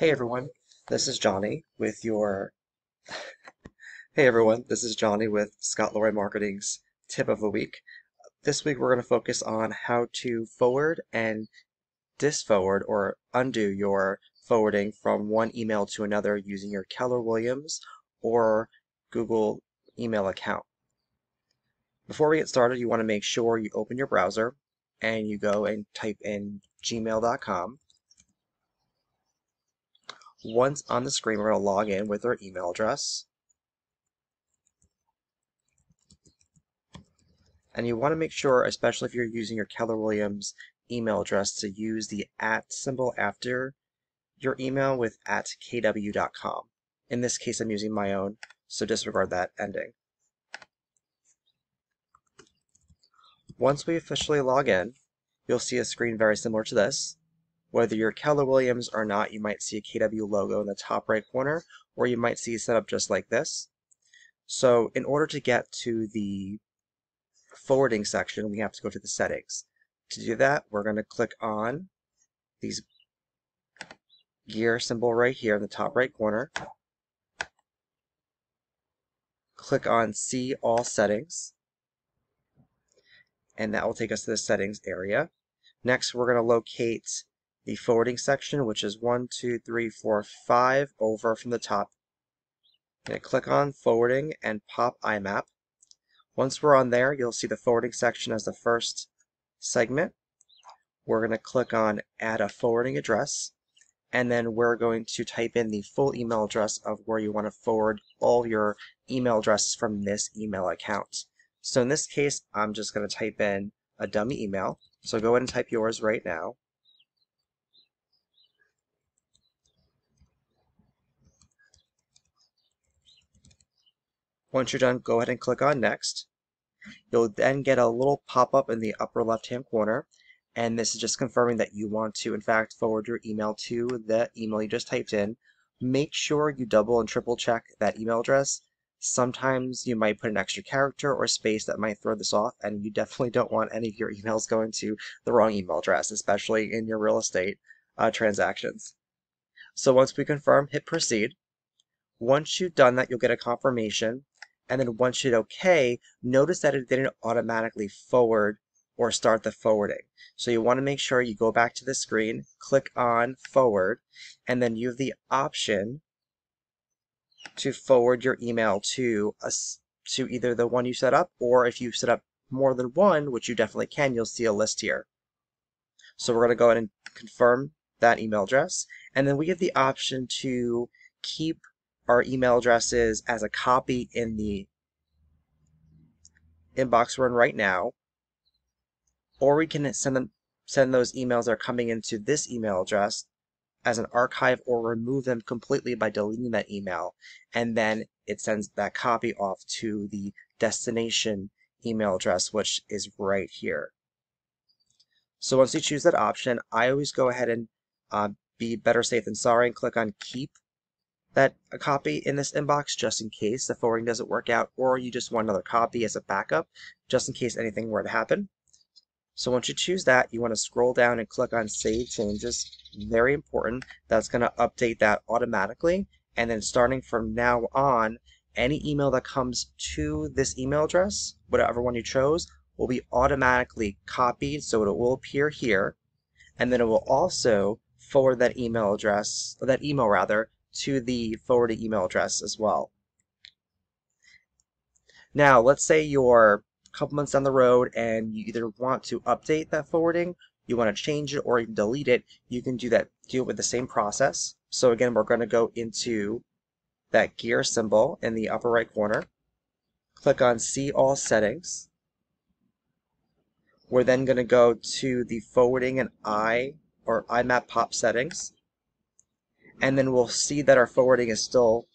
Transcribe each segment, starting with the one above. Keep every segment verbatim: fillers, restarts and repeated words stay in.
Hey everyone, this is Johnny with your Hey everyone, this is Johnny with Scott Leroy Marketing's tip of the week. This week we're going to focus on how to forward and disforward or undo your forwarding from one email to another using your Keller Williams or Google email account. Before we get started, you want to make sure you open your browser and you go and type in gmail dot com. Once on the screen, we're going to log in with our email address. And you want to make sure, especially if you're using your Keller Williams email address, to use the at symbol after your email with at K W dot com. In this case, I'm using my own, so disregard that ending. Once we officially log in, you'll see a screen very similar to this. Whether you're Keller Williams or not, you might see a K W logo in the top right corner, or you might see it set up just like this. So in order to get to the forwarding section, we have to go to the settings. To do that, we're going to click on these gear symbol right here in the top right corner. Click on See All Settings, and that will take us to the settings area. Next, we're going to locate the forwarding section, which is one, two, three, four, five over from the top. I'm going to click on forwarding and pop I MAP. Once we're on there, you'll see the forwarding section as the first segment. We're going to click on add a forwarding address, and then we're going to type in the full email address of where you want to forward all your email addresses from this email account. So in this case, I'm just going to type in a dummy email. So go ahead and type yours right now. Once you're done, go ahead and click on Next. You'll then get a little pop-up in the upper left-hand corner, and this is just confirming that you want to, in fact, forward your email to the email you just typed in. Make sure you double and triple check that email address. Sometimes you might put an extra character or space that might throw this off, and you definitely don't want any of your emails going to the wrong email address, especially in your real estate uh, transactions. So once we confirm, hit Proceed. Once you've done that, you'll get a confirmation. And then once you hit OK, notice that it didn't automatically forward or start the forwarding. So you want to make sure you go back to the screen, click on Forward, and then you have the option to forward your email to a, to either the one you set up, or if you set up more than one, which you definitely can, you'll see a list here. So we're going to go ahead and confirm that email address, and then we have the option to keep our email addresses as a copy in the inbox we're in right now, or we can send them send those emails that are coming into this email address as an archive, or remove them completely by deleting that email, and then it sends that copy off to the destination email address, which is right here. So once you choose that option, I always go ahead and uh, be better safe than sorry and click on Keep that a copy in this inbox, just in case the forwarding doesn't work out, or you just want another copy as a backup just in case anything were to happen. So once you choose that, you want to scroll down and click on Save Changes. Very important. That's going to update that automatically, and then starting from now on, any email that comes to this email address, whatever one you chose, will be automatically copied, so it will appear here, and then it will also forward that email address, or that email rather, to the forwarded email address as well. Now, let's say you're a couple months down the road and you either want to update that forwarding, you want to change it, or even delete it, you can do that, do it with the same process. So again, we're going to go into that gear symbol in the upper right corner, click on See All Settings. We're then going to go to the forwarding and I or I MAP pop settings. And then we'll see that our forwarding is still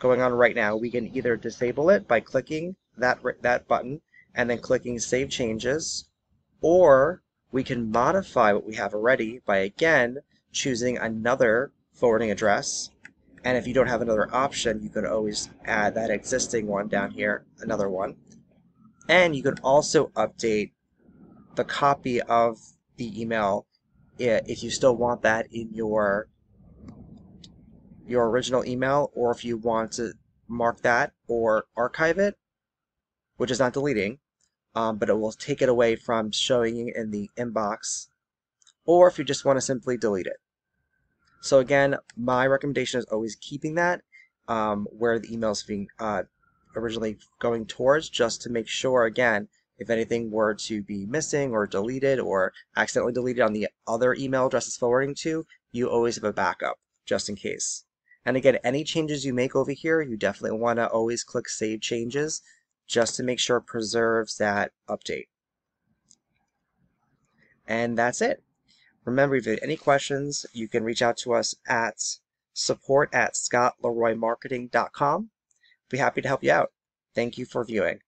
going on right now. We can either disable it by clicking that, that button and then clicking Save Changes, or we can modify what we have already by, again, choosing another forwarding address. And if you don't have another option, you can always add that existing one down here, another one. And you can also update the copy of the email if you still want that in your your original email, or if you want to mark that or archive it, which is not deleting, um, but it will take it away from showing you in the inbox, or if you just want to simply delete it. So again, my recommendation is always keeping that um, where the email is being uh, originally going towards, just to make sure, again, if anything were to be missing or deleted or accidentally deleted on the other email address it's forwarding to, you always have a backup just in case. And again, any changes you make over here, you definitely want to always click Save Changes just to make sure it preserves that update. And that's it. Remember, if you have any questions, you can reach out to us at support at Scott Leroy Marketing dot com. Be happy to help you out. Thank you for viewing.